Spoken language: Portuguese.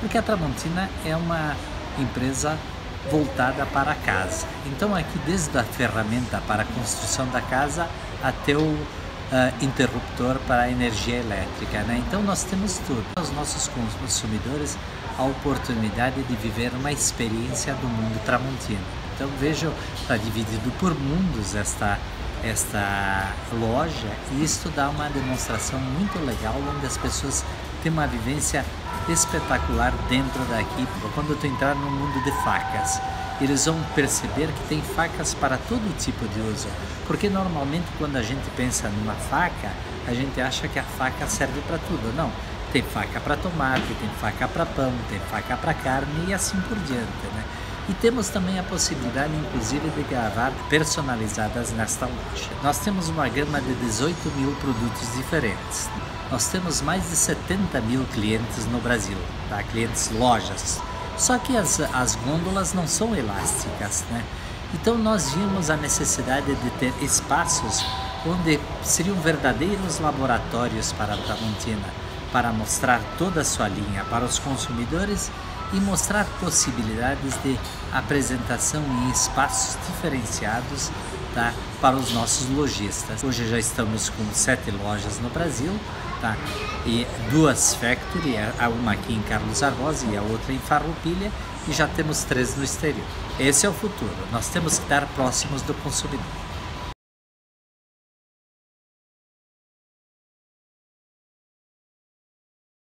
porque a Tramontina é uma empresa voltada para a casa. Então aqui desde a ferramenta para a construção da casa até o interruptor para a energia elétrica, né? Então nós temos tudo. Os nossos consumidores a oportunidade de viver uma experiência do mundo tramontino. Então vejam, está dividido por mundos esta loja, e isso dá uma demonstração muito legal onde as pessoas têm uma vivência espetacular dentro daqui. Quando tu entrar no mundo de facas, eles vão perceber que tem facas para todo tipo de uso, porque normalmente quando a gente pensa numa faca, a gente acha que a faca serve para tudo. Não, tem faca para tomate, tem faca para pão, tem faca para carne e assim por diante, né? E temos também a possibilidade, inclusive, de gravar personalizadas nesta loja. Nós temos uma gama de 18.000 produtos diferentes. Nós temos mais de 70.000 clientes no Brasil, tá? Clientes lojas. Só que as gôndolas não são elásticas, né? Então nós vimos a necessidade de ter espaços onde seriam verdadeiros laboratórios para a Tramontina, para mostrar toda a sua linha para os consumidores e mostrar possibilidades de apresentação em espaços diferenciados, tá, para os nossos lojistas. Hoje já estamos com 7 lojas no Brasil, tá, e 2 factory, uma aqui em Carlos Barbosa e a outra em Farroupilha, e já temos 3 no exterior. Esse é o futuro, nós temos que estar próximos do consumidor.